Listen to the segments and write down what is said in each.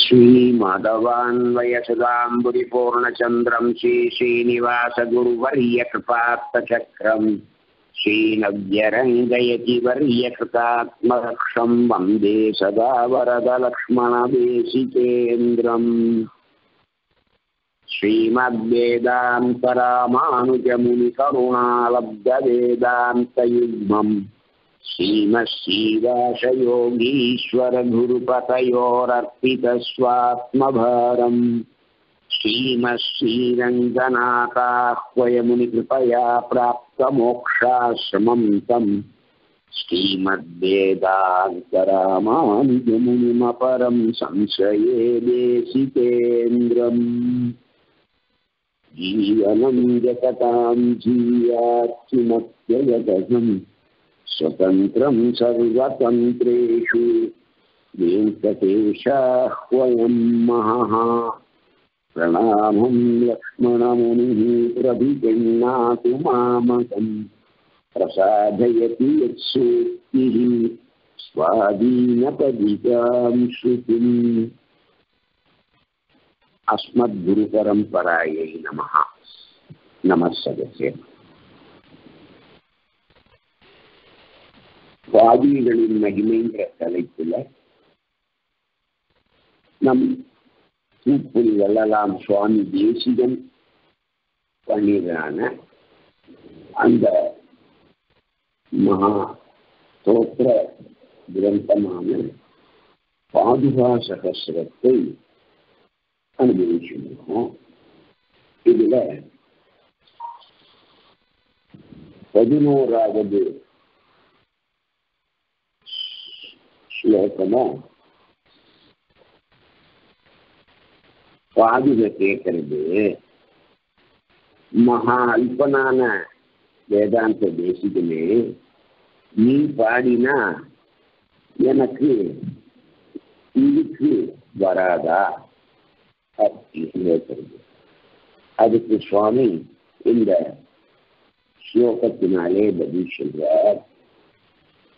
Sri Madhavānvaya Sadamburi Purna Chandram Sri Srinivasa Guru Variya Kripātha Chakram Sri Navjarangayati Variya Kritatma Raksham Vande Sada Varada Lakshmana Vesikendram Sri Madvedanta Ramanuja Muni Karuna Labda Vedanta Yugmam Sima Siva Shayogishwara Guru Patayor Arpita Swatma Bharam Sima Siranjanaka Hvaya Muni Kripaya Prapta Moksha Sramantam Sima Vedanta Ramanuja Muni Maparam Sansaye Desikendram Jivanam Jatatam Jiyachimatyayadasam Swatantram Sarvatantreshu Venkatesha Hvayam Mahaha Pranamam Lakshmana Munihi Prabhidennatu Mamakam Prasadayati Yatsuktihi Swadinapadikam Shrutim Asmad Guru Paramparaye Namaha Namasadasya ವಾದಿಗಳಿನ ಮಹಿಮೆಯಿಂದ ಕಲಿತಿಲ್ಲ ನಮ್ಮ ಕೂಪುರಿ ಎಲ್ಲಲಾಮ್ ಸ್ವಾಮಿ ದೇಶಿಗನ್ பண்ணிடுறான அந்த மகா தோற்ற கிரந்தமான பாதுகா சகஸ்ரத்தை அனுபவிச்சுருக்கோம். இதில் 11வது ஸ்லோகமோ பாதிக கேட்கறது மகா அல்பனான வேதாந்த தேசிகமே, நீ பாடினா எனக்கு இதுக்கு வராதா அப்படின்னு கேட்கறது. அதுக்கு சுவாமி இந்த ஸ்லோகத்தினாலே பதில் சொல்றார்.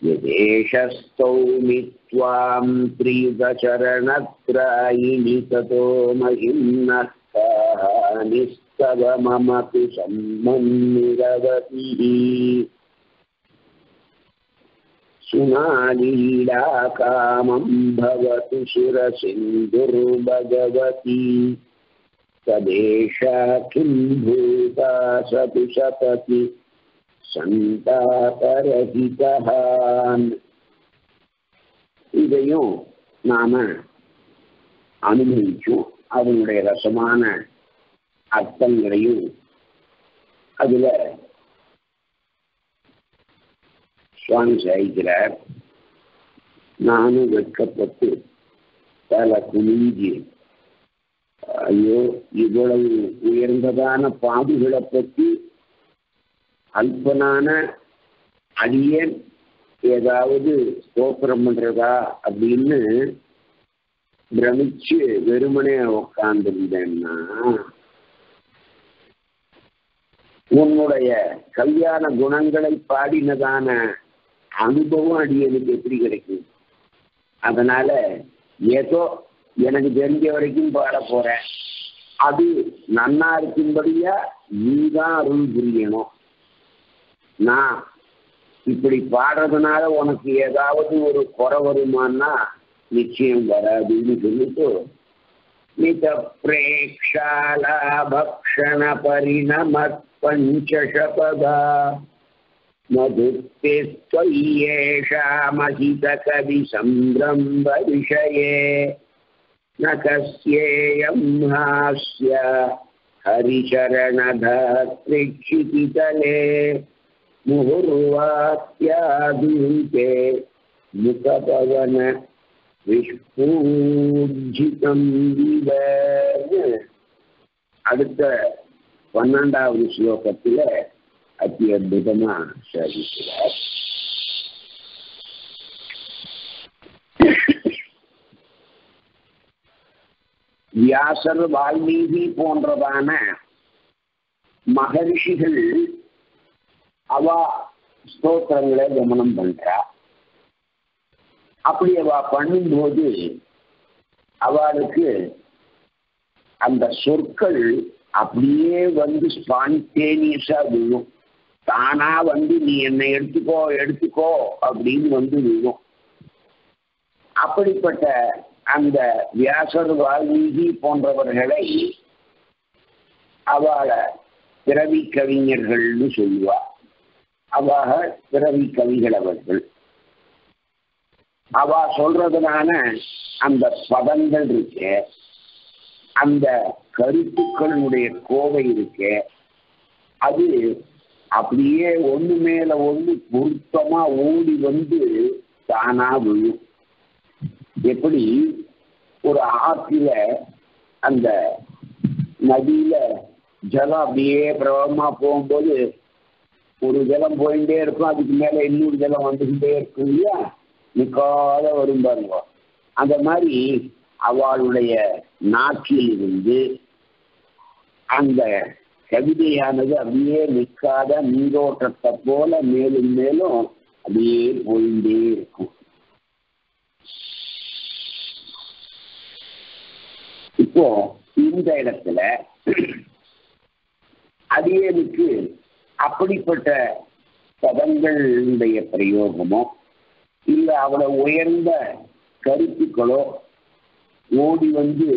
ಯದೇಶಸ್ತೌಮಿ ತ್ವಾಂ ತ್ರಿಯುಗಚರಣತ್ರಯಿಣಿ ತತೋ ಮಹಿಮ್ನಃ ಸ್ತವ ಮಮಪಿ ಸಮ್ಮನ್ನಿರವತಿಹಿ ಸುನಾಲೀಲಾ ಕಾಮಂ ಭವತಿ ಶಿರಸಿಂಧುರ್ಭಗವತಿ ತದೇಶಾ ಕಿಂ ಭೂತಾ ಸತಿ ಸತತಿ சந்தாபரஹிதான். இதையும் நாம அனுபவிச்சோம். அதனுடைய ரசமான அர்த்தங்களையும் அதுல சுவாமி சாய்கிறார். நானும் வெட்கப்பட்டு தலை குனிஞ்சி, ஐயோ இவ்வளவு உயர்ந்ததான பாடுகளை பற்றி அல்பனான அடியன் ஏதாவது ஸ்தோத்திரம் பண்றதா அப்படின்னு பிரமிச்சு வெறுமனே உட்கார்ந்துருந்தேன்னா உன்னுடைய கல்யாண குணங்களை பாடினதான அனுபவம் அடியனுக்கு எப்படி கிடைக்கும்? அதனால ஏதோ எனக்கு தெரிஞ்ச வரைக்கும் பாட போறேன், அது நன்னா இருக்கும்படியா நீதான் அருள் புரியணும். நான் இப்படி பாடுறதுனால உனக்கு ஏதாவது ஒரு குறை வருமானா நிச்சயம் வராதுன்னு சொல்லிட்டு மித பிரேக்ஷாலாபக்ஷண பரிணமத் பஞ்சசபதா மதுத்திஸ்தொய்யேஷா மஹித கவி சம்ரம்ப விஷயே ந கஸ்யேயம் ஹாஸ்ய ஹரிசரணதாத்ரிக்ஷிதிதலே முகுர்வாத்யாதீபே முகபவன விஷ்பூஜிதம் விவ. அடுத்த 12வது ஸ்லோகத்தில் அதி அற்புதமா சாதிக்கிறார். வியாசர் வால்மீகி போன்றதான மகரிஷிகள் அவா ஸ்தோத்திரங்களை கவனம் பண்றா. அப்படி அவ பண்ணும்போது அவளுக்கு அந்த சொற்கள் அப்படியே வந்து ஸ்பான்டேனியஸா விழும். தானா வந்து நீ என்னை எடுத்துக்கோ எடுத்துக்கோ அப்படின்னு வந்து விழும். அப்படிப்பட்ட அந்த வியாசர் வால்மீகி போன்றவர்களை அவளை பிறவி கவிஞர்கள்னு சொல்லுவார். அவாக பிறவி கவிகள் அவர்கள். அவ சொல்றதுனால அந்த பதங்கள் இருக்கு, அந்த கருத்துக்களுடைய கோவை இருக்கு, அது அப்படியே ஒண்ணு மேல ஒண்ணு பொருத்தமா ஓடி வந்து தானா விழும். எப்படி ஒரு ஆற்றில அந்த நதியில ஜலம் அப்படியே பிரபலமா போகும்போது ஒரு ஜலம் போயிட்டே இருக்கும், அதுக்கு மேல இன்னொரு ஜலம் வந்துகிட்டே இருக்கும் இல்லையா, நிக்காத வரும் பாருங்க. அந்த மாதிரி அவளுடைய நாக்கில் இருந்து அந்த கவிதையானது அப்படியே நிற்காத நீரோட்டத்தை போல மேலும் மேலும் அப்படியே போயிட்டே இருக்கும். இப்போ இந்த இடத்துல அடியனுக்கு அப்படிப்பட்ட பதங்களுடைய பிரயோகமோ இல்ல அவளை உயர்ந்த கருத்துக்களோ ஓடி வந்து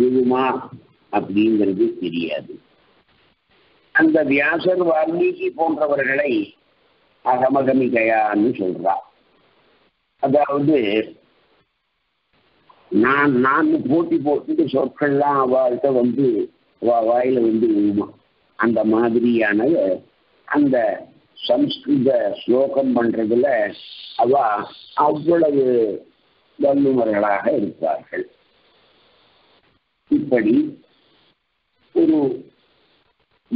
விழுமா அப்படிங்கிறது தெரியாது. அந்த வியாசர் வால்மீகி போன்றவர்களை அகமகமிகையான்னு சொல்றா. அதாவது நான் போட்டி போட்டு சொற்கள்லாம் அவள்கிட்ட வந்து வாயில வந்து விழுமா. அந்த மாதிரியான அந்த சம்ஸ்கிருத ஸ்லோகம் பண்றதுல அவ அவ்வளவு வல்லுநர்களாக இருப்பார்கள். இப்படி ஒரு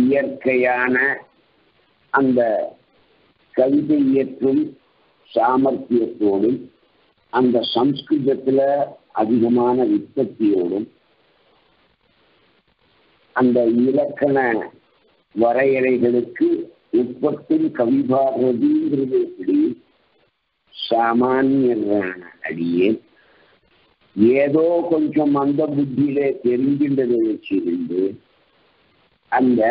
இயற்கையான அந்த கவிதை இயற்றும் சாமர்த்தியத்தோடும் அந்த சம்ஸ்கிருதத்துல அதிகமான விற்பத்தியோடும் அந்த இலக்கண வரையறைகளுக்கு உட்பட்டும் கவிபாரதிங்கிறது எப்படி சாமானியரான அடியே ஏதோ கொஞ்சம் அந்த புத்தியிலே தெரிகின்றதை வச்சிருந்து அந்த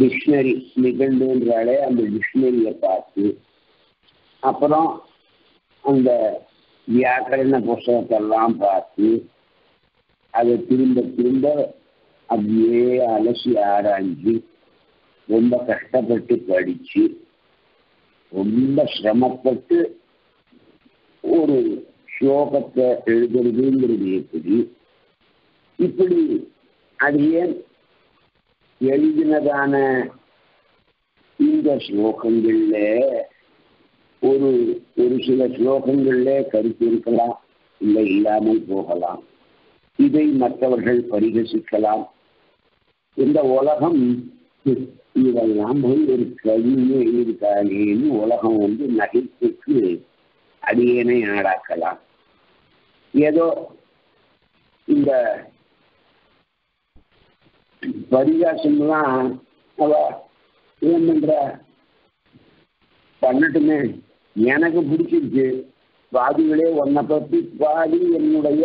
டிக்ஷனரி நிகழ்வுன்றாலே அந்த டிக்ஷனரியை பார்த்து அப்புறம் அந்த வியாக்கரண புஸ்தகத்தெல்லாம் பார்த்து அதை திரும்ப திரும்ப அப்படியே அலசி ஆராய்ஞ்சி ரொம்ப கஷ்டப்பட்டு படிச்சு ரொம்ப சிரமப்பட்டு ஒரு ஸ்லோகத்தை எழுதுறதுங்கிறது எப்படி, இப்படி அடியே எழுதினதான இந்த ஸ்லோகங்கள்ல ஒரு சில ஸ்லோகங்கள்ல கருத்து இருக்கலாம், இல்லை இல்லாமல் போகலாம், இதை மற்றவர்கள் பரிகசிக்கலாம். இந்த உலகம் இதெல்லாம் ஒரு கவியை எழுதியிருக்காங்கன்னு உலகம் வந்து நகைப்புக்கு அடியேனை ஆளாக்கலாம். ஏதோ இந்த பரிகாசம்லாம் அவ ஏன் பண்ற பண்ணட்டுமே, எனக்கு பிடிச்சிருக்கு, பாதிகளே ஒன்னை பற்றி பாதி என்னுடைய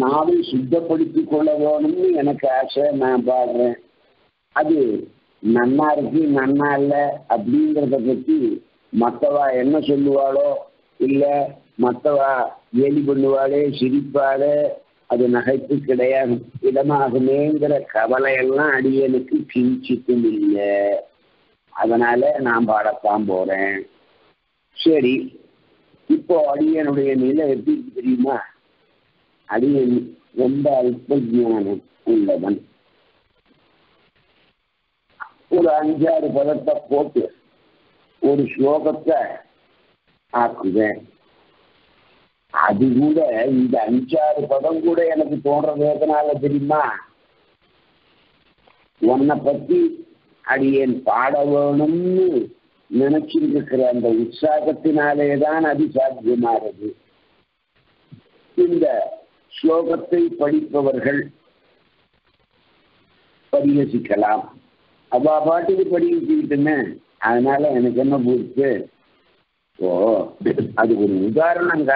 நாவை சுத்தப்படுத்திக் கொள்ள வேணும்னு எனக்கு ஆசை, நான் பாடுறேன், அது நன்னா இருக்கு நன்னா இல்லை அப்படிங்கிறத பற்றி மற்றவா என்ன சொல்லுவாளோ, இல்லை மற்றவா கேலி பண்ணுவாளே சிரிப்பாளே அது நகைப்பு கிடையாது இடமாகுமேங்கிற கவலையெல்லாம் அடியனுக்கு கிஞ்சிக்கும் இல்லை. அதனால நான் பாடத்தான் போறேன். சரி, இப்போ அடியனுடைய நிலை எப்படி தெரியுமா? அடியன் ரொம்ப அல்ப ஞானம் உள்ளவன். ஒரு 5-6 பதத்தை போட்டு ஒரு ஸ்லோகத்தை ஆக்குவேன். அது கூட இந்த 5-6 பதம் கூட எனக்கு தோன்றது எதனால தெரியுமா? உன்னை பத்தி அடியேன் பாட வேணும்னு நினைச்சிருக்கிற அந்த உற்சாகத்தினாலேதான் அது சாத்தியமானது. இந்த ஸ்லோகத்தை படிப்பவர்கள் பரிகசிக்கலாம், அவ பாட்டுக்கு படிக்கிட்டுன்னு, அதனால எனக்கு என்ன போச்சு So, that is one example.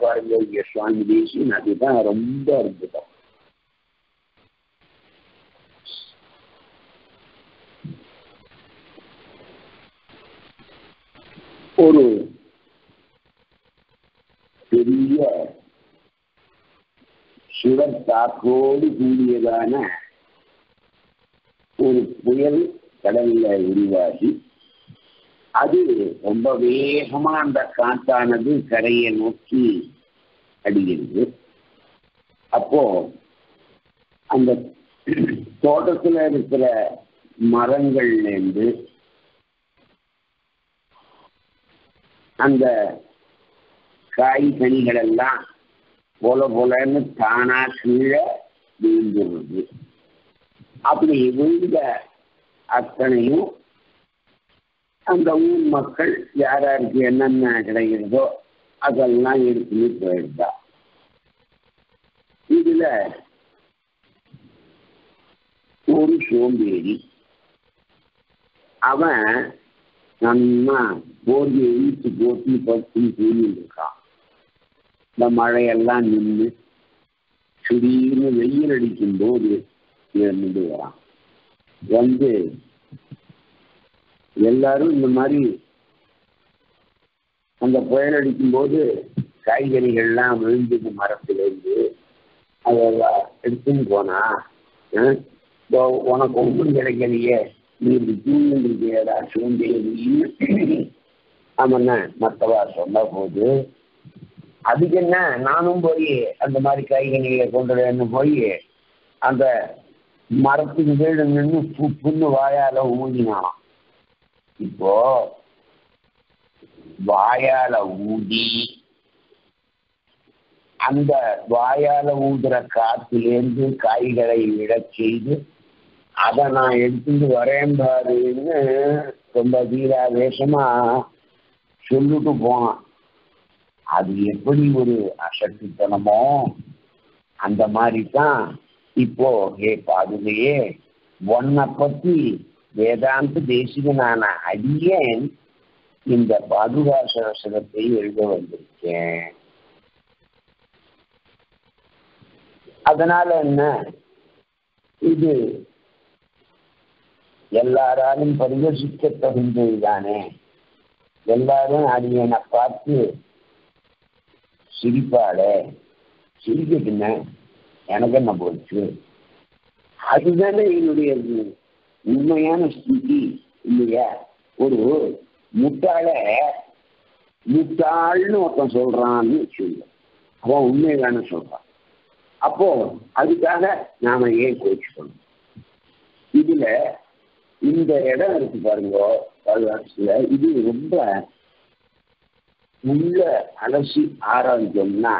For Swami Deshi, that is very beautiful. One period, Shiva Tathodi Puriyagana, one period, Kadalila Urivasi, Adi, Umbave Hamanda Kantanadu Karayanoki Adigan. Apo, and the thought of the Marangal named and the Kai Sanigadala, Polo Polan, Tana, Shira, the Indian. After and the own muscle, Yara, Vienna, Grego, as a lion, you heard that. It is a old showbady. Ava, Nanma, both you to go people in the car. The Maria Lan should be in the year it can do this here in the world. One day, Yellaru Namari and the poet in Bode, Kaigari Yelam, Rindu Marapil, I will think one hour. So one of open get again, yes, maybe 2 years there, soon day. Amana, Matavaso, Nabode, Abigana, Nanumboye, and the Marikai, and Boye, and the Martin build and then Pupunavaya Udina. Before Vaya Udi and the Vaya Udra Kat, the engine Kaigara cheese, Adana Edson Varenda, Kumbadira Vesama, Shulu to Bona. Adi Puri Uru, Ashakitanamo, and the Marita. Ipo, hey, Padre, one napati, Vedant Desiganana, at the end in the Padua Sarasate. Adanala, Idu Yellara in Paris, it kept up in the Gane. Yellara, Adiana Patti Siripare, Sirigina. Anagama Bolchu. How is that in the Mayana City? Yeah, Uru Mutale Mutal not a soldier, children. How may run a sofa? Upon Aditana, Nama Ye coachful. Even in the other Bargo, or even Black Muller, Alasi Aran Jumna.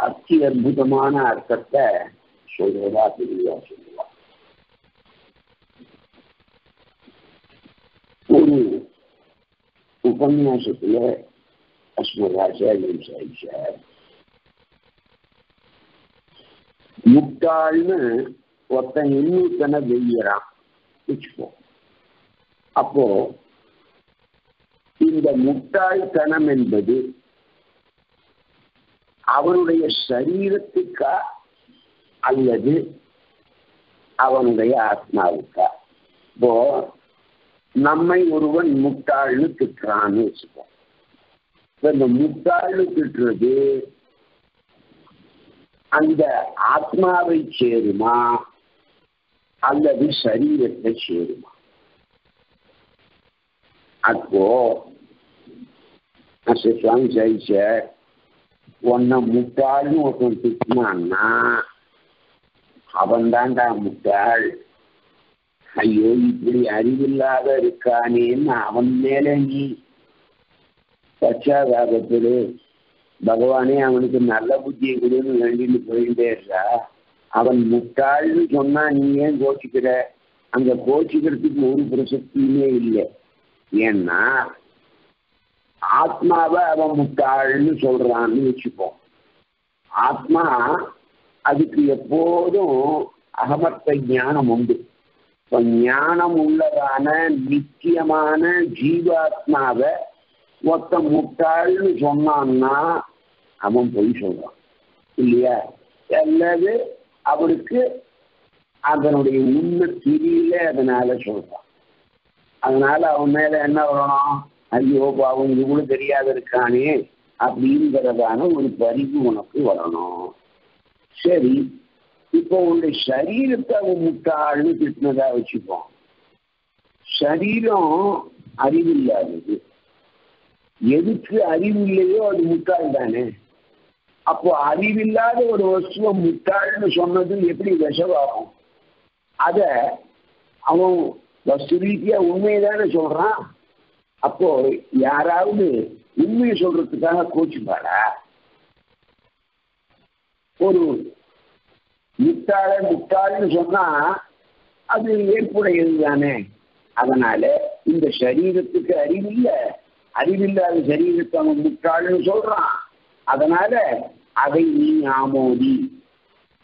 Akir Budamana are cut there, so they are to be also. Uru Upamia Sapir, as well as Elim said, Muktalman, what the new can be here, which for Apo in the Muktal Kanaman Badi. அவனுடைய சரீரத்துக்கா அல்லது அவனுடைய ஆத்மாவுக்கா போ நம்மை ஒருவன் முட்டாள்னு திட்டுறான்னு வச்சுப்போம். இந்த முட்டாள்னு திட்டுறது அந்த ஆத்மாவை சேருமா அல்லது சரீரத்தை சேருமா? அப்போ சுவாமி sir one Mutal Motantikmana Havandanda Mutal Hayoli Arivilla Rikani Navan Melani Sacha Ragapure Bhagavani American Alabuji Guru landing the brain there. Avan Mutal Jonani and Gochikara and the Gochikar Moon Prasakina Yena. Atma Mutal Solran Chipo Atma Adikriapodo Ahamatayana Mundu Panyana Mullarana Nityamana Jiva Atmave ஒருத்த முட்டாள்னு சொன்னான்னா அவன் பொய் சொல்றான் இல்லையா? அல்லது அவருக்கு அதனுடைய உண்மை தெரியல, அதனால சொல்றான். அதனால அவன் மேல என்ன வரணும், ஐயோ பாவம் இது கூட தெரியாத இருக்கானே அப்படிங்கிறதான ஒரு பரிவு உனக்கு வரணும். சரி, இப்போ உன்னுடைய சரீரத்தை அவன் முட்டாள்னு திட்டினதா வச்சுப்போம். சரீரம் அறிவில்லாதது, எதுக்கு அறிவு இல்லையோ அது முட்டாள் தானே. அப்போ அறிவில்லாத ஒரு வஸ்துவ முட்டாள்னு சொன்னது எப்படி விஷவாகும்? அத அவன் வஸ்து ரீதியா உண்மையதானே சொல்றான். அப்போ யாராவது உண்மையை சொல்றதுக்காக கோச்சுப்பாடா? ஒரு முட்டாளை முட்டாள்னு சொன்னா அது ஏற்புடையது தானே. அதனால இந்த சரீரத்துக்கு அறிவில்லை, அறிவில்லாத சரீரத்தை அவன் முட்டாள்னு சொல்றான். அதனால அதை நீ ஆமோதி.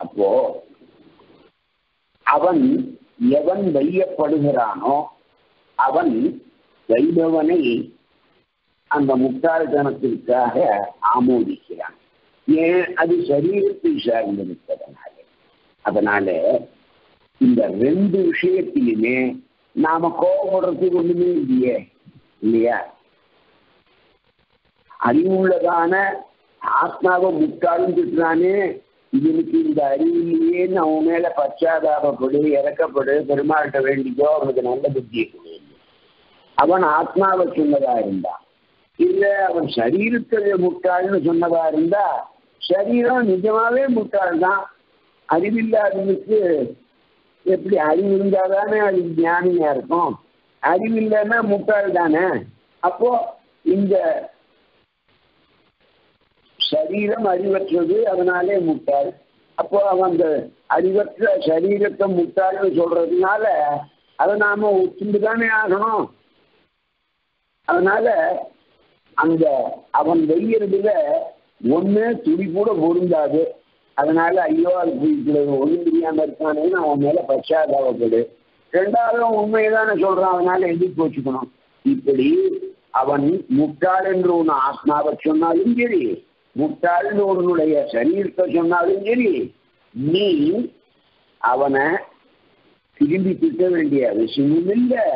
அப்போ அவன் எவன் வையப்படுகிறானோ அவன் வைபவனை அந்த முட்டாள்தனத்திற்காக ஆமோதிக்கிறான். ஏன்? அது சரீரத்தை சார்ந்திருப்பதனால. அதனால இந்த ரெண்டு விஷயத்திலுமே நாம கோபப்படுறதுக்கு ஒண்ணுமே இல்லையே இல்லையா? அறிவுள்ளதான ஆத்மாவை முட்டாள்னு திட்டுறானே, இவனுக்கு இந்த அறிவு இல்லையேன்னு அவன் மேல பச்சாதாபப்படு, இறக்கப்படு, பெருமாள்கிட்ட வேண்டிக்கோ, அவனுக்கு நல்ல புத்தியை கொடு. அவன் ஆத்மாவை சொன்னதா இருந்தா இல்ல, அவன் சரீரத்தை முட்டாள்னு சொன்னதா இருந்தா சரீரம் நிஜமாவே முட்டாள் தான். அறிவில்லாதவனுக்கு எப்படி அறிவு இருந்தாதானே அது ஞானியா இருக்கும், அறிவு இல்லைன்னா முட்டாள் தானே. அப்போ இந்த சரீரம் அறிவற்றது, அதனாலே முட்டாள். அப்போ அவன் அந்த அறிவற்ற சரீரத்தை முட்டாள்னு சொல்றதுனால அதை நாம ஒத்துண்டுதானே ஆகணும். அதனால அந்த அவன் வெய்யறதுல ஒண்ணு துடி கூட பொருந்தாது. அதனால ஐயோ அதுக்கு ஒண்ணும் தெரியாம இருக்கானேன்னு அவன் மேல பச்சாதாபப்படு. ரெண்டாவது உண்மையதானே சொல்றான், அதனால எதிர்ப்பு வச்சுக்கணும். இப்படி அவன் முட்டாள் என்று ஒண்ணு ஆத்மாவை சொன்னாலும் சரி, முட்டாள்னு ஒருவனுடைய சரீரத்தை சொன்னாலும் சரி, நீ அவனை திரும்பி திட்ட வேண்டிய அவசியமும் இல்லை,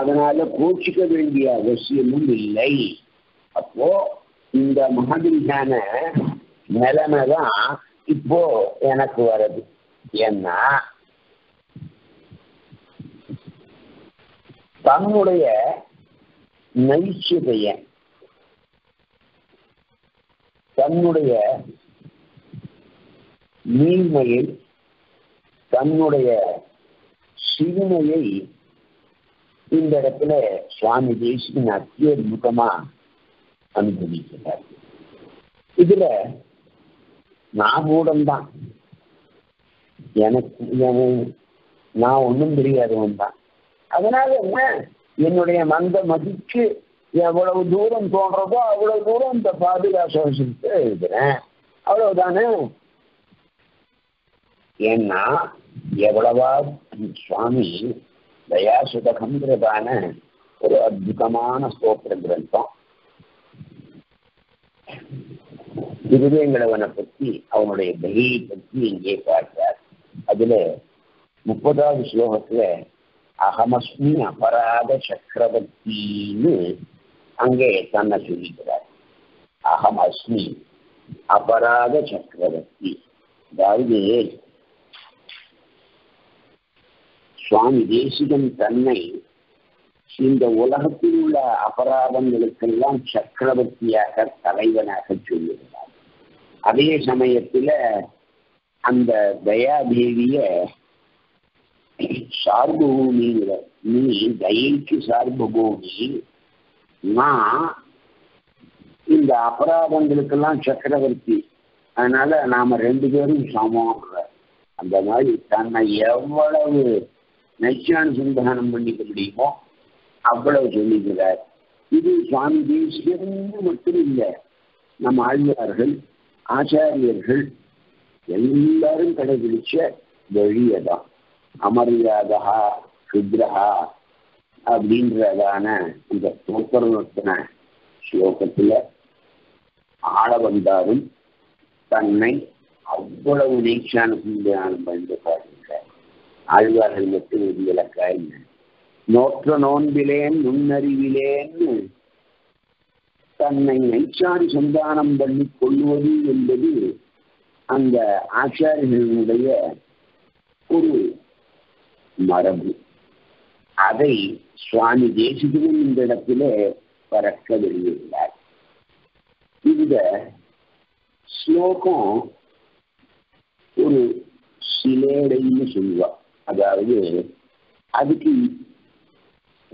அதனால கோச்சிக்க வேண்டிய அவசியமும் இல்லை. அப்போ இந்த மாதிரியான நிலைமைதான் இப்போ எனக்கு வருது. ஏன்னா தன்னுடைய நைச்சதைய தன்னுடைய நீர்மையை தன்னுடைய சிறுமையை இந்த இடத்துல சுவாமி தேசிகன் அத்தியுத்தமா அனுபவிக்கிறார். இதுல நாகூடம்தான், எனக்கு நான் ஒன்றும் தெரியாதவன் தான். அதனால என்ன, என்னுடைய மந்த மதிக்கு எவ்வளவு தூரம் தோன்றதோ அவ்வளவு தூரம் இந்த பாதுகாசோசித்து எழுதுறேன், அவ்வளவுதானே. ஏன்னா எவ்வளவா சுவாமி தயாசுதகம்ன்றதான ஒரு அற்புதமான ஸ்தோத்திர கிரந்தம் திருவேங்கடவனை பற்றி, அவனுடைய தகையை பற்றி இங்கே பார்த்தார். அதுல 30வது ஸ்லோகத்துல அகமஸ்மி அபராத சக்கரவர்த்தின்னு அங்கே தன்னை சொல்லிக்கிறார். அகம் அஸ்மி அபராத சக்கரவர்த்தி, அதாவது சுவாமி தேசிகன் தன்னை இந்த உலகத்தில் உள்ள அபராதங்களுக்கெல்லாம் சக்கரவர்த்தியாக தலைவனாக சொல்லுகிறார். அதே சமயத்தில் அந்த தயாதேவிய சார்பூமிங்கிற நீ தயைக்கு சார்பூமி, நான் இந்த அபராதங்களுக்கெல்லாம் சக்கரவர்த்தி, அதனால நாம ரெண்டு பேரும் சமம்ன்ற அந்த மாதிரி தன்னை எவ்வளவு நைச்சானுசந்தானம் பண்ணிக்க முடியுமோ அவ்வளவு சொல்லிக்கிறார். இது சுவாமி தேசிகன் மட்டும் இல்லை, நம் ஆழ்வார்கள் ஆச்சாரியர்கள் எல்லாரும் கடைபிடிச்ச வழியதான் அமரியாதா சுத்ரஹா அப்படின்றதான இந்த தோப்பரத்தின ஸ்லோகத்துல ஆள வந்தாலும் தன்னை அவ்வளவு நீச்சான சிந்தையாலும் பயந்து பாருங்கள். ஆழ்வார்கள் மட்டும் விதிவிலக்கா என்ன நோற்ற நோன்பிலேன் நுண்ணறிவிலேன்னு தன்னை நைச்சாரி சந்தானம் பண்ணி கொள்வது என்பது அந்த ஆச்சாரியர்களுடைய ஒரு மரபு. அதை சுவாமி தேசிகன் இந்த இடத்திலே பறக்க வெளியிட்டார். இந்த ஸ்லோகம் ஒரு சிலேடைன்னு சொல்லுவா. அதாவது அதுக்கு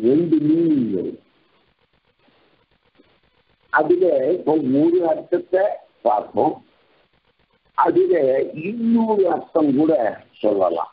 ரெண்டு மீனிங் வரும். அதுல இப்போ ஒரு அர்த்தத்தை பார்ப்போம், அதுல இன்னொரு அர்த்தம் கூட சொல்லலாம்.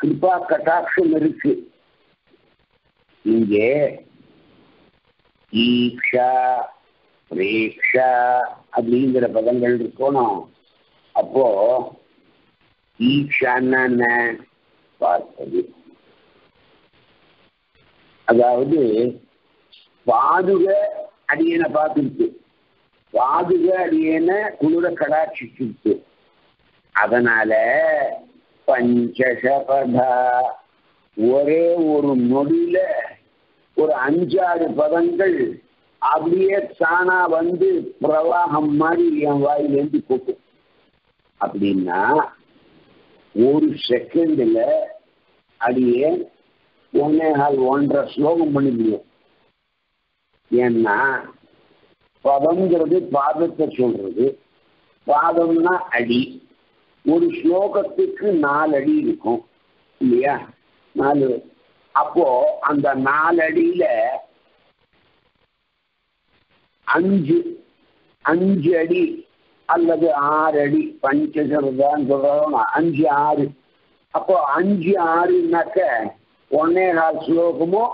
கிருபா கட்டாட்சம் இருக்கு. இங்கே ஈக்ஷா பிரேக்ஷா அப்படிங்கிற பதங்கள் இருக்கணும். அப்போ ஈக்ஷான்னா என்ன பார்த்தது, அதாவது பாதுக அடியனை பார்த்துருக்கு, பாதுக அடியன குளிர கடாட்சிச்சு. அதனால பஞ்சசபதா ஒரே ஒரு நொடியில ஒரு 5-6 பதங்கள் அப்படியே தானா வந்து பிரவாகம் மாதிரி என் வாயிலேந்து போகும். அப்படின்னா ஒரு செகண்ட்ல அடியே 1.5-1.5 ஸ்லோகம் பண்ண முடியும். ஏன்னா பதம்ங்கிறது பாதத்தை சொல்றது, பாதம்னா அடி. ஒரு ஸ்லோகத்துக்கு 4 அடி இருக்கும் இல்லையா, 4. அப்போ அந்த 4 அடியில 5 அடி அல்லது 6 அடி பஞ்சசபதான்னு சொல்றோம். 5-6. அப்போ 5-6ன்னாக்க 1.25 ஸ்லோகமோ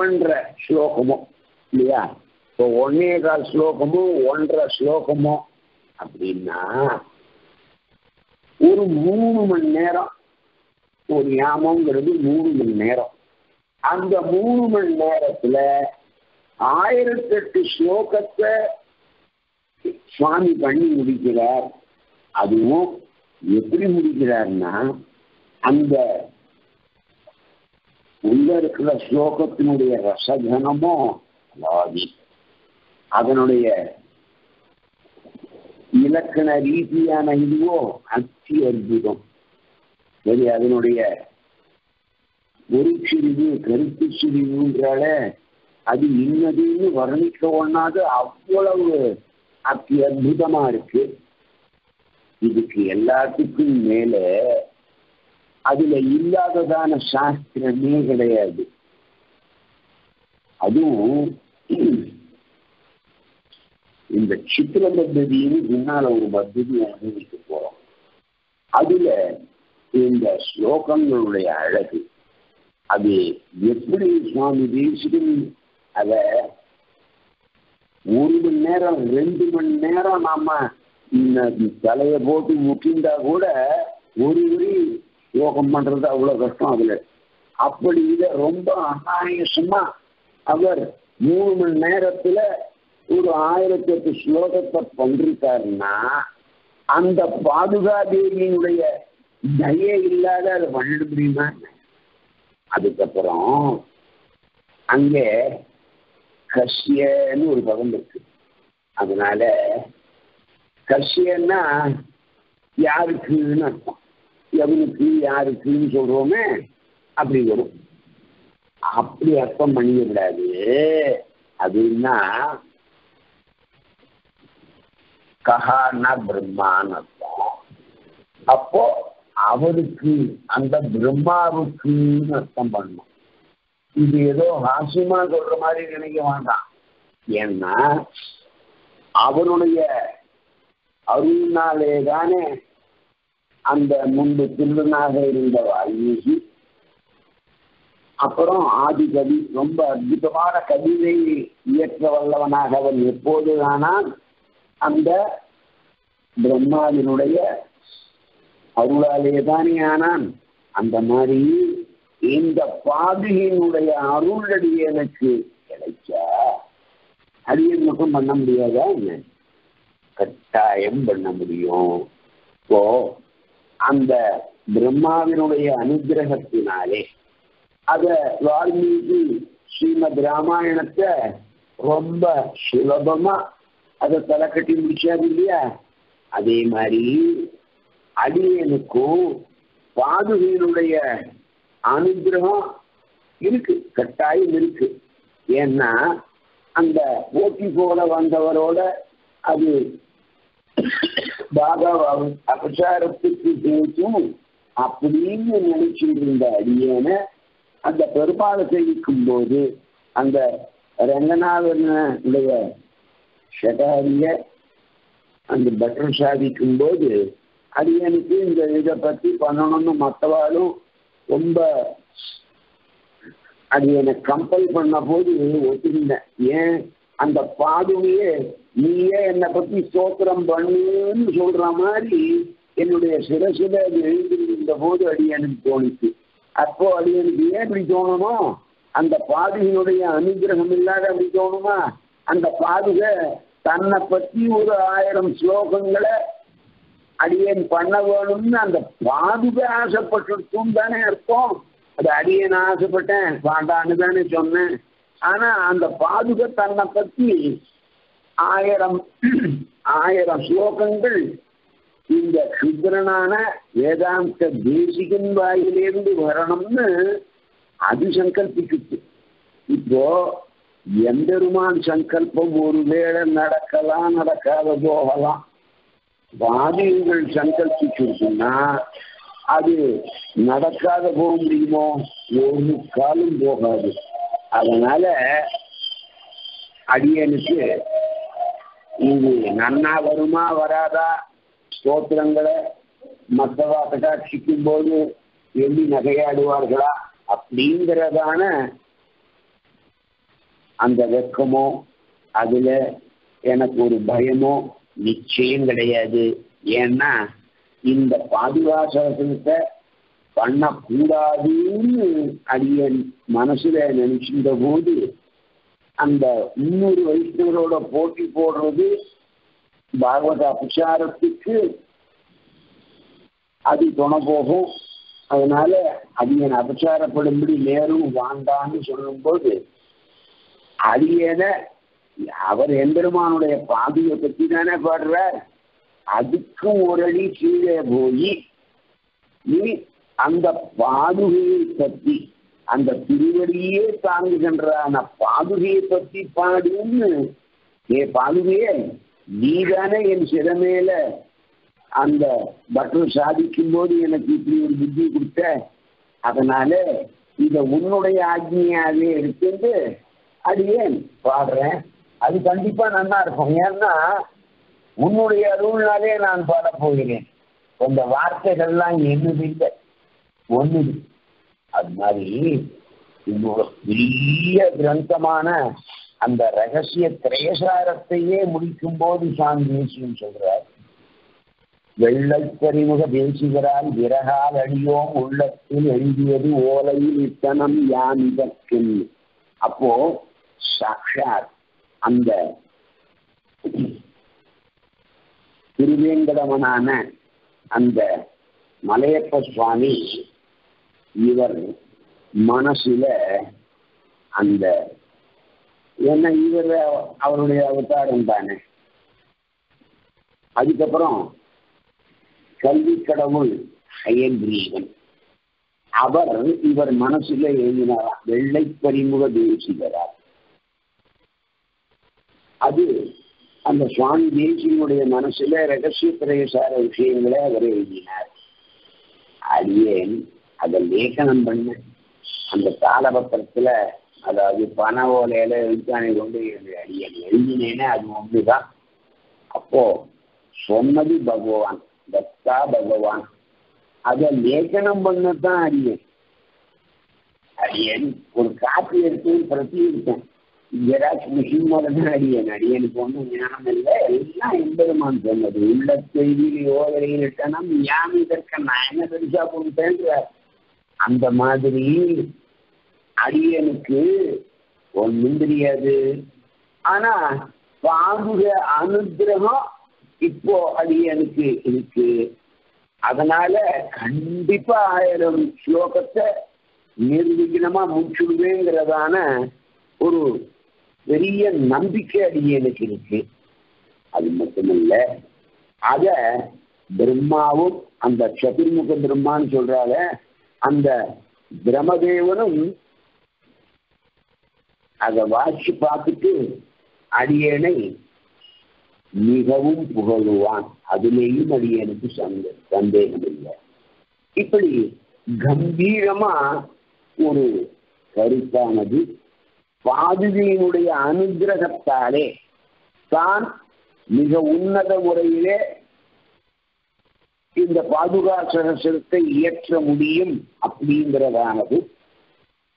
1.5 ஸ்லோகமோ இல்லையா. இப்போ 1.25 ஸ்லோகமோ 1.5 ஸ்லோகமோ அப்படின்னா ஒரு 3 மணி நேரம். ஒரு யாமங்கிறது 3 மணி நேரம். அந்த 3 மணி நேரத்துல 1008 ஸ்லோகத்தை சுவாமி பண்ணி முடிக்கிறார். அதுவும் எப்படி முடிக்கிறார்னா அந்த உள்ள இருக்கிற ஸ்லோகத்தினுடைய ரசகனமும் அதனுடைய இலக்கண ரீதியான இதுவோ அத்தி அற்புதம். சரி, அதனுடைய ஒருச்சிரிவு கருத்து சிரிவுன்றால அது இன்னதுன்னு வர்ணிக்க ஒண்ணாது, அவ்வளவு அத்தி அற்புதமா இருக்கு. இதுக்கு எல்லாத்துக்கும் மேல அதுல இல்லாததான சாஸ்திரமே கிடையாது. அதுவும் இந்த சித்திர பத்தியின்னு முன்னால ஒரு பத்தி அனுபவிக்க போறோம். அதுல இந்த ஸ்லோகங்களுடைய அழகு அது எப்படி சுவாமி தேசிகன் அத 1 மணி நேரம் 2 மணி நேரம் நாம தலைய போட்டு முட்டிந்தா கூட ஒரு ஸ்லோகம் பண்றது அவ்வளவு கஷ்டம். அதுல அப்படி இதை ரொம்ப அனாயசமா அவர் 3 மணி நேரத்துல ஒரு 1008 ஸ்லோகத்தை பண்றாருன்னா அந்த பாதுகா தேவியினுடைய தயை இல்லாத அதை பண்ணிட முடியுமா? அதுக்கப்புறம் அங்கே கஷ்யன்னு ஒரு பதம் இருக்கு. அதனால கஷ்யன்னா யாருக்குன்னு அர்த்தம், எவனுக்கு யாருக்குன்னு சொல்றோமே அப்படி வரும். அப்படி அர்த்தம் பண்ணிவிடாது. அப்படின்னா கஹான்னா பிரம்மான்னு அர்த்தம். அப்போ அவருக்கு அந்த பிரம்மாவுக்குன்னு அர்த்தம் பண்ணணும். இது ஏதோ ஹாசியமா சொல்ற மாதிரி நினைக்க வேண்டாம். ஏன்னா அவனுடைய அருள்னாலேதானே அந்த முன்பு திருநாக இருந்த வால்மீகி, அப்புறம் ஆதிகவி, ரொம்ப அற்புதமான கவிதை இயற்ற வல்லவனாக அவன் எப்போதுதானால் அந்த பிரம்மாவினுடைய அருளாலே தானே ஆனான். அந்த மாதிரி இந்த பாதியினுடைய அருளடியனுக்கு கிடைச்சா அது என்னக்கும் பண்ண முடியாதா? என்ன கட்டாயம் பண்ண முடியும். இப்போ அந்த பிரம்மாவினுடைய அனுகிரகத்தினாலே அத வால்மீகி ஸ்ரீமத் ராமாயணத்தை ரொம்ப சுலபமா அதை தலை கட்டி முடிச்சாது இல்லையா? அதே மாதிரி அடியனுக்கும் பாதுகையினுடைய அனுகிரகம் இருக்கு, கட்டாயம் இருக்கு. ஏன்னா அந்த போட்டி போல வந்தவரோட அது பாபா அபசாரத்துக்கு பேசும் அப்படின்னு நினைச்சிட்டு இருந்த அடியனை அந்த பெருமாளை சேவிக்கும் போது அந்த ரங்கநாதனுடைய ஷடாரிய அந்த பட்டம் சாதிக்கும் போது அடியனுக்கு இந்த இதை பற்றி பண்ணணும்னு மற்றவாலும் ரொம்ப அடியனை கம்பல் பண்ண போது ஒத்துக்கிட்டேன். ஏன் அந்த பாதுகையே நீயே என்னை பற்றி ஸ்தோத்திரம் பண்ணுன்னு சொல்ற மாதிரி என்னுடைய சிரசில அது எழுந்திருந்த போது அடியனுக்கு தோணிச்சு. அப்போ அடியனுக்கு ஏன் அப்படி தோணணும்? அந்த பாதுகையினுடைய அனுகிரகம் இல்லாத அப்படி தோணுமா? அந்த பாதுகை தன்னை பற்றி ஒரு 1000 ஸ்லோகங்களை அடியன் பண்ண வேணும்னு அந்த பாதுகை ஆசைப்பட்டுருக்கும் தானே அர்த்தம். அது அடியன் ஆசைப்பட்டேன் வேண்டான்னு தானே சொன்னேன். ஆனா அந்த பாதுகை தன்னை பற்றி 1000 ஸ்லோகங்கள் இந்த சுத்ரனான வேதாந்த தேசிகன் வாயிலிருந்து வரணும்னு அது சங்கல்பிக்குச்சு. இப்போ எந்தெருமான் சங்கல்பம் ஒருவேளை நடக்கலாம் நடக்காத போகலாம். வாதிகள் சங்கல்பிச்சுன்னா அது நடக்காத போக முடியுமோ? ஒரு காலம் போகாது. அதனால அடியனுக்கு இது நன்னா வருமா வராதா, ஸ்தோத்திரங்களை மற்றவா கட்டாட்சிக்கும் போது எண்ணி நகையாடுவார்களா அப்படிங்கிறதான அந்த வெக்கமோ அதுல எனக்கு ஒரு பயமோ நிச்சயம் கிடையாது. ஏன்னா இந்த பாதுகாசனத்தை பண்ணக்கூடாதுன்னு அடியன் மனசுல நினைச்சிருந்த போது அந்த 300 வைஷ்ணவரோட போட்டி போடுறது பாகவத அபச்சாரத்துக்கு அது துணை போகும். அதனால அடியன் அபச்சாரப்படும்படி நேரும் வாண்டான்னு சொல்லும் போது அடியன அவர் எம்பெருமானுடைய பாதியை பற்றி தானே பாடுறார். அதுக்கும் ஒரு அடி கீழே போய் நீ அந்த பாதுகையை பற்றி, அந்த திருவடியே தாங்குகின்ற அந்த பாதுகையை பற்றி பாடுன்னு, ஏ பாதுகையே நீதானே என் சிறமேல அந்த பட்டம் சாதிக்கும் போது எனக்கு இப்படி ஒரு புத்தி கொடுத்த, அதனால இதை உன்னுடைய ஆக்ஞையாகவே எடுத்துட்டு அடியேன் பாடுறேன். அது கண்டிப்பா நல்லா இருக்கும். ஏன்னா உன்னுடைய அருள்னாலே நான் பாட போகிறேன். அந்த வார்த்தைகள்லாம் என்னது இல்லை, ஒண்ணு. அது மாதிரி இன்னொரு பெரிய கிரந்தமான அந்த ரகசிய திரேசாரத்தையே முடிக்கும் போது சாந்தின்னு சொல்றார். வெள்ளப்பறிமுக பேசுகிறான் விறகால் அடியோம் உள்ளத்தில் எழுதியது ஓலையில் இத்தனம் யான் இதற்கில். அப்போ சாக்ஷாத் அந்த திருவேங்கடவனான அந்த மலையப்ப சுவாமி இவர் மனசுல அந்த என்ன இவர் அவருடைய அவதாரம் தானே. அதுக்கப்புறம் கல்வி கடவுள் ஐயன் அவர் இவர் மனசுல எழுதினாரா வெள்ளை பறிமுக தேசிகரார். அது அந்த சுவாமி தேசியனுடைய மனசுல ரகசிய பிரயசார விஷயங்களை அவர் எழுதினார். அடியேன் அதை லேகனம் பண்ண அந்த காலபத்திரத்துல அதாவது பண ஓலையில எழுத்தானை கொண்டு அடியன் எழுதினேன்னா அது ஒன்றுதான். அப்போ சொன்னது பகவான், தத்தா பகவான், அத லேகனம் பண்ணத்தான் அடியன். அடியன் ஒரு காப்பி எடுத்து பிரதி இருக்கும் ஜெராக்ஸ் மிஷின் மூலம்தான் அடியன். அடியனுக்கு ஒன்றும் ஞானம் இல்லை, எல்லாம் எம்பெருமான் சொன்னது. உள்ள செய்தியில் யோகரையில் இட்டனம் ஞானம் இதற்கு நான் என்ன பெருசா கொடுத்தேன்றார். அந்த மாதிரி அடியனுக்கு ஒன்றும் தெரியாது. ஆனா பாகுக அனுகிரகம் இப்போ அடியனுக்கு இருக்கு. அதனால கண்டிப்பா 1000 ஸ்லோகத்தை நிர்விக்னமா முடிச்சுடுவேங்கிறதான ஒரு பெரிய நம்பிக்கை அடியனுக்கு இருக்கு. அது மட்டுமல்ல, அத பிரம்மாவும் அந்த சதுர்முக பிரம்மான்னு சொல்றால அந்த பிரம்மதேவனும் அத வாசி பார்த்துட்டு அடியனை மிகவும் புகழுவான். அதுலேயும் அடியனுக்கு சந்தேகம் இல்லை. இப்படி கம்பீரமா ஒரு கருத்தானது பாதுகையினுடைய அனுகிரகத்தாலே தான் மிக உன்னத முறையிலே இந்த பாதுகா சகசரத்தை இயற்ற முடியும் அப்படிங்கிறதானது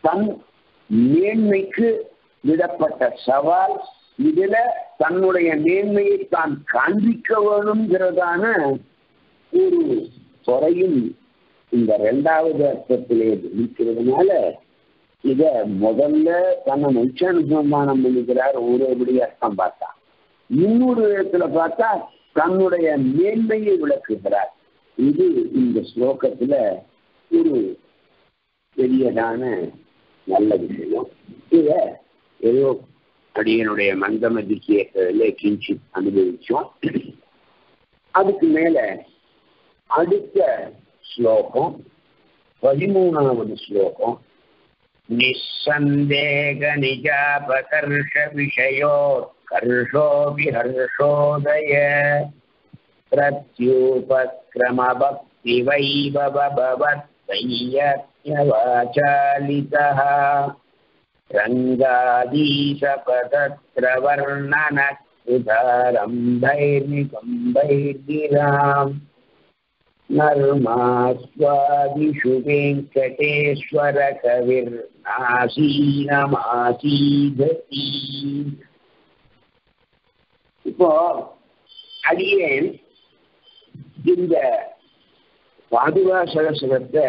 தன் மேன்மைக்கு விடப்பட்ட சவால். இதுல தன்னுடைய மேன்மையை தான் காண்பிக்க வேணுங்கிறதான ஒரு துறையும் இந்த 2வது அர்த்தத்திலே இருக்கிறதுனால இத முதல்ல தன்னை உச்சானுசம்மானம் பண்ணிக்கிறார். ஒருபடி அர்த்தம் பார்த்தா, இன்னொரு விதத்துல பார்த்தா தன்னுடைய மேன்மையை விளக்குகிறார். இது இந்த ஸ்லோகத்துல ஒரு பெரியதான நல்ல விஷயம். இத ஏதோ அடியனுடைய மந்தமதிக்கே கிஞ்சி அனுபவிச்சோம். அதுக்கு மேல அடுத்த ஸ்லோகம் 13வது ஸ்லோகம். நிசந்தேக நிஜாபகர்ஷ விஷயோ கர்ஷோ விஹர்ஷோதய பிரத்யூபக்ரம பக்தி வைபவபவத் சையத்யவாசாலிதஹ ரங்காதீசபதத்ரவர்ணனஸ்துதாரம்பைர்நிகம்பைர்கிராம் நர்மாஸ்வாதிஷு வெங்கடேஸ்வர கவிர் நாசீனமாசீததி. இப்போ அடியேன் இந்த பாதுகா சகசரத்தை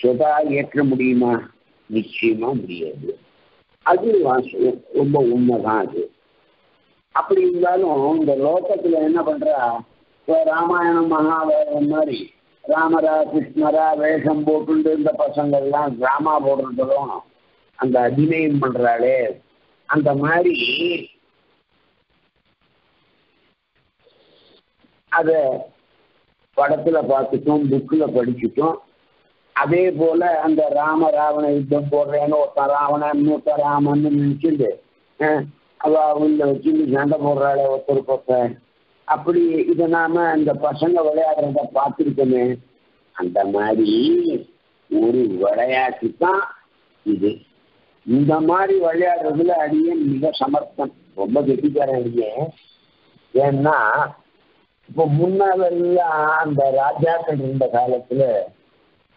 சுதா ஏற்ற முடியுமா? நிச்சயமா முடியாது. அது ரொம்ப உண்மைதான். அது அப்படி இருந்தாலும் இந்த லோகத்துல என்ன பண்றா, இப்போ ராமாயணம் மகாபாரதம் மாதிரி ராமரா கிருஷ்ணரா வேஷம் போட்டு இந்த பசங்கள்லாம் டிராமா போடுறதும் அந்த அபிநயம் பண்றாளே அந்த மாதிரி அத படத்துல பார்த்துட்டோம், புக்குல படிச்சுட்டோம். அதே போல அந்த ராம ராவண யுத்தம் போடுறேன்னு ஒருத்தன் ராவணன் இன்னொருத்தன் ராமன்னு நினைச்சுட்டு அவங்கள வச்சுட்டு சண்டை போடுறாளே ஒருத்தருக்கு ஒருத்தன். அப்படி இதை நாம அந்த பசங்க விளையாடுறத பார்த்துருக்கோமே. அந்த மாதிரி ஒரு விளையாட்டு தான் இது. இந்த மாதிரி விளையாடுறதுல அடியேன் மிக சமர்த்தம், ரொம்ப கெட்டிக்காரன் அடியேன். ஏன்னா இப்போ முன்னாலெல்லாம் அந்த ராஜாக்கள் இருந்த காலத்துல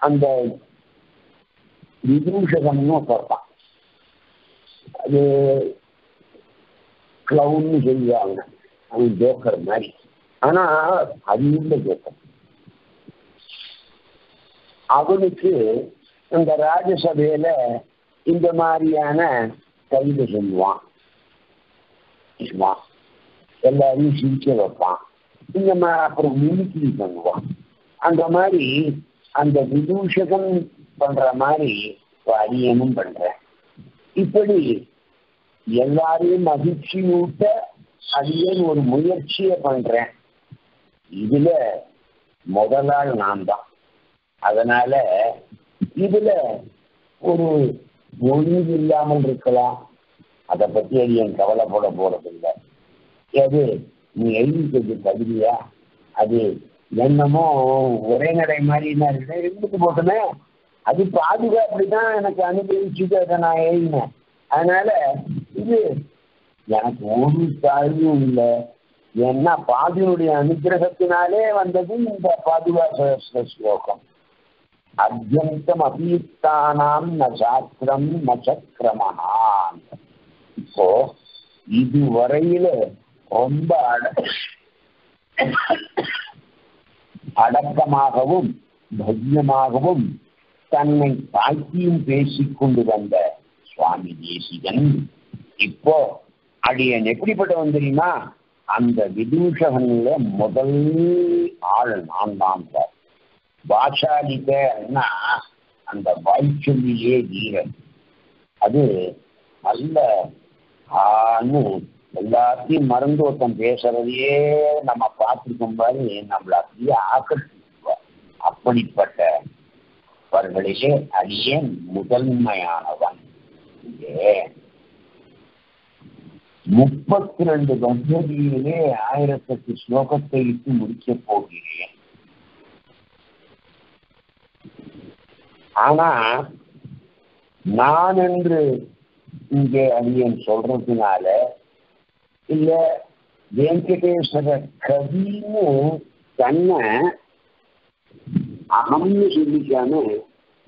அந்த விதூஷகம்னு பார்ப்பான், அது கிளவுன்னு சொல்லுவாங்க, அவன் ஜோக்கர் மாதிரி. ஆனா அது இந்த ஜோக்கர் அவனுக்கு இந்த ராஜசபையில இந்த மாதிரியான கவிதை சொல்லுவான், எல்லாரையும் சிரிக்க வைப்பான், இந்த மாதிரி அப்புறம் மிமிக்ரி பண்ணுவான். அந்த மாதிரி அந்த விதூஷகம் பண்ற மாதிரி அரியனும் பண்ற. இப்படி எல்லாரையும் மகிழ்ச்சி ஊட்ட அரியன் ஒரு முயற்சிய பண்றேன். இதுல முதலாள் நான் தான். அதனால இதுல ஒரு ஒழுங்கு இல்லாமல் இருக்கலாம், அதை பத்தி அரியன் கவலைப்பட போறதில்லை. அது நீ எழுதிக்கிறது தகுதியா, அது என்னமோ ஒரே நடை மாதிரி நான் இருந்துட்டு போட்டேன், அது பாதிக்க அப்படிதான் எனக்கு அனுபவிச்சுட்டு நான் எழுதினேன். அதனால இது எனக்கு ஒரு தாழ்வும் இல்லை. ஏன்னா பாதியுடைய அனுகிரகத்தினாலே வந்தது இந்த பாதுகாப்பு ஸ்லோகம். அத்தியந்தம் அபீத்தானாம் ந சாஸ்திரம் ந சக்கிரமணான். இப்போ இதுவரையில ரொம்ப அடக்கமாகவும் பவ்யமாகவும் தன்னை தாக்கியும் பேசிக்கொண்டு வந்த சுவாமி தேசிகன் இப்போ அடியன் எப்படிப்பட்ட வந்திருந்தா அந்த விதூஷகன்ல முதல் ஆள் நான் தான். பாஷாலிகன்னா அந்த வாய்ச்சொல்லியே வீரன். அது நல்ல ஆன்னு எல்லாத்தையும் மறந்து ஒருத்தன் பேசுறதையே நம்ம பார்த்துருக்கும் பாரு, நம்மள அப்படியே ஆக்கர்ஷிப்பார். அப்படிப்பட்டவர்களிலே அடியன் முதன்மையானவன். 32 பத்தியிலே 1008 ஸ்லோகத்தை இட்டு முடிக்க போகிறேன். ஆனா நான் என்று இங்கே அடியன் சொல்றதுனால இல்ல, வெங்கடேஸ்வர கவின்னு தன்னை அகம்னு சொல்லிக்காம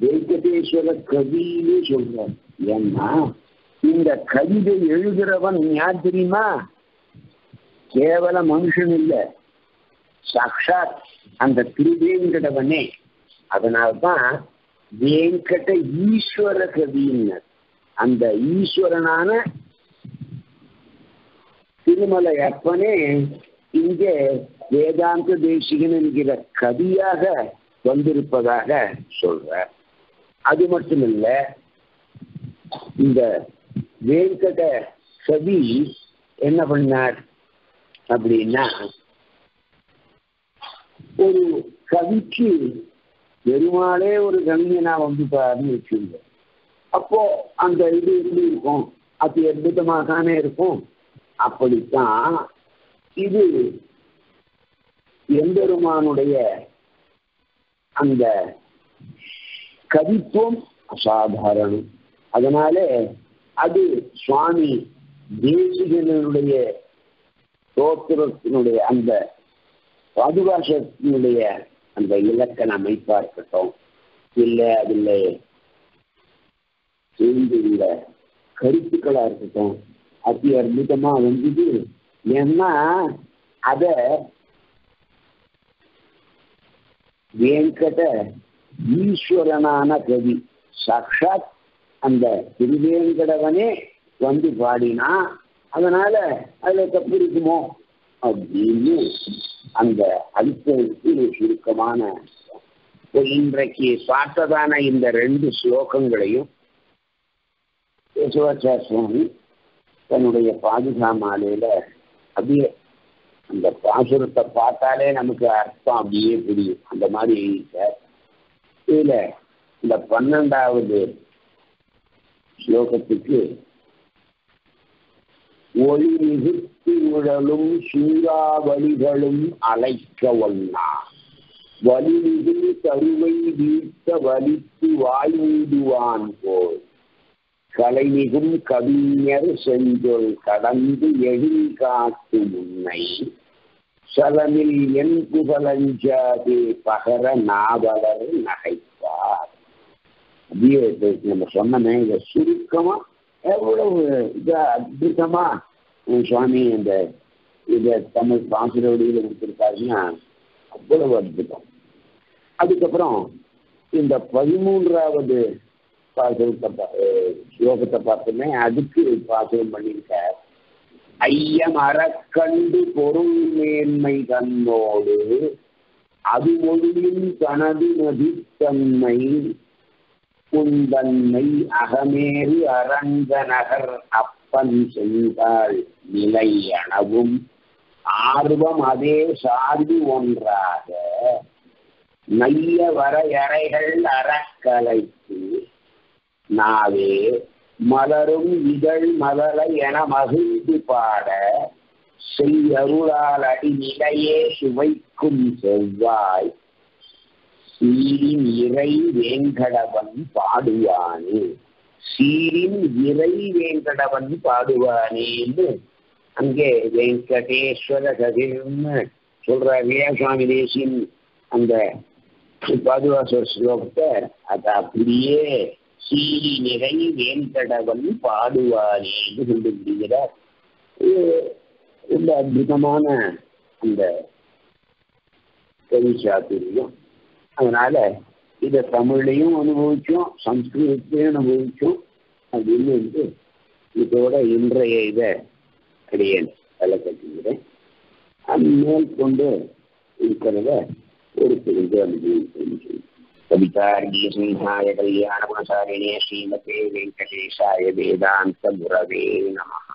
வெங்கடேஸ்வர கவின்னு சொல்றார். ஏன்னா இந்த கவிதை எழுதுறவன் யார் தெரியுமா? கேவல மனுஷன் இல்ல, சாட்சாத் அந்த திருவேங்கடவனே. அதனால்தான் வேங்கட ஈஸ்வர கவின்னு, அந்த ஈஸ்வரனான திருமலை அப்பனே இங்கே வேதாந்த தேசிகன் என்கிற கவியாக வந்திருப்பதாக சொல்ற. அது மட்டும் இல்ல, இந்த வேங்கட கவி என்ன பண்ணார் அப்படின்னா, ஒரு கவிக்கு பெருமாளே ஒரு கவிஞனா வந்துட்டாருன்னு வச்சுங்க. அப்போ அந்த இது எப்படி இருக்கும்? அது அற்புதமாக தானே இருக்கும். அப்படித்தான் இது எம்பெருமானுடைய அந்த கவித்துவம் அசாதாரணம். அதனாலே அது சுவாமி தேசிகனுடைய தோத்திரத்தினுடைய அந்த பாதுகாசத்தினுடைய அந்த இலக்கண அமைப்பா இருக்கட்டும், இல்லை அதில் செய்துள்ள கருத்துக்களா இருக்கட்டும், அதி அற்புதமா வந்தது. ஏன்னா அத வேங்கட ஈஸ்வரனான கவி சாட்சாத் அந்த திருவேங்கடவனே வந்து பாடினா, அதனால அதுல தப்பு இருக்குமோ அப்படின்னு அந்த அழுத்தத்துக்கு சுருக்கமான இன்றைக்கு பார்த்ததான இந்த 2 ஸ்லோகங்களையும் யசோவாச்சார் சுவாமி தன்னுடைய பாதுகா மாலையில அப்படியே அந்த பாசுரத்தை பார்த்தாலே நமக்கு அர்த்தம் அப்படியே புரியும். அந்த மாதிரி இதுல இந்த 12வது ஸ்லோகத்துக்கு ஒளி நிகழ்த்தி உழலும் சூறாவளிகளும் அழைக்க ஒன்னா வலிமிகு கருவை வீழ்த்த வலித்து வாய்மீடுவான் போல் கலைமிகும் கவிஞர் செஞ்சொல் கடந்து எழில் காத்து முன்னை சலமில் என் புகழஞ்சாதே பகர நாவலர் நகைப்பார். நம்ம சொன்னமே இதை சுருக்கமா எவ்வளவு இதை அற்புதமா சுவாமி அந்த இதை தமிழ் பாசுரவடியில் கொடுத்துருக்காருன்னா அவ்வளவு அற்புதம். அதுக்கப்புறம் இந்த 13வது பாசுரத்தை ஸ்லோகத்தை பார்த்தோமே, அதுக்கு பாசுரம் பண்ணியிருக்க ஐயம் அறக்கண்டு பொருள் மேன்மை தன்னோடு அது மொழியின் தனது நதித்தன்மை புந்தன்மை அகமேறு அரங்க நகர் அப்பன் செய்தாள் நிலை எனவும் ஆர்வம் அதே சார்பு ஒன்றாக மைய வரையறைகள் அறக்கலைக்கு நாவே மலரும் இதழ் மலரை என மகிழ்ந்து பாட செய்யருளால் அடி நிலையே சுவைக்கும் செவ்வாய் சீரின் இறை வேங்கடவன் பாடுவானே, சீரின் இறை வேங்கடவன் பாடுவானேன்னு அங்கே வெங்கடேஸ்வர கதிர்னு சொல்ற வீராசாமி தேசியின் அந்த பாதுகாசர் ஸ்லோகத்தை அது அப்படியே சீரி நிறை வேங்கடவன் பாடுவானேன்னு கண்டுபிடிக்கிறார். ரொம்ப அற்புதமான அந்த கவி சாத்திரியம். அதனால இதை தமிழையும் அனுபவிச்சோம், சம்ஸ்கிருதத்தையும் அனுபவிச்சோம் அப்படின்னு வந்து இதோட இன்றைய இதை அடியேன் தலை கட்டுகிறேன். அது மேற்கொண்டு இருக்கிறத ஒரு தெரிந்து அனுபவிச்சு. கவிதார்கிய சிம்ஹாய கல்யாணகுணசாரிணே ஸ்ரீமதே வெங்கடேஷாய வேதாந்த குரவே நமஹ.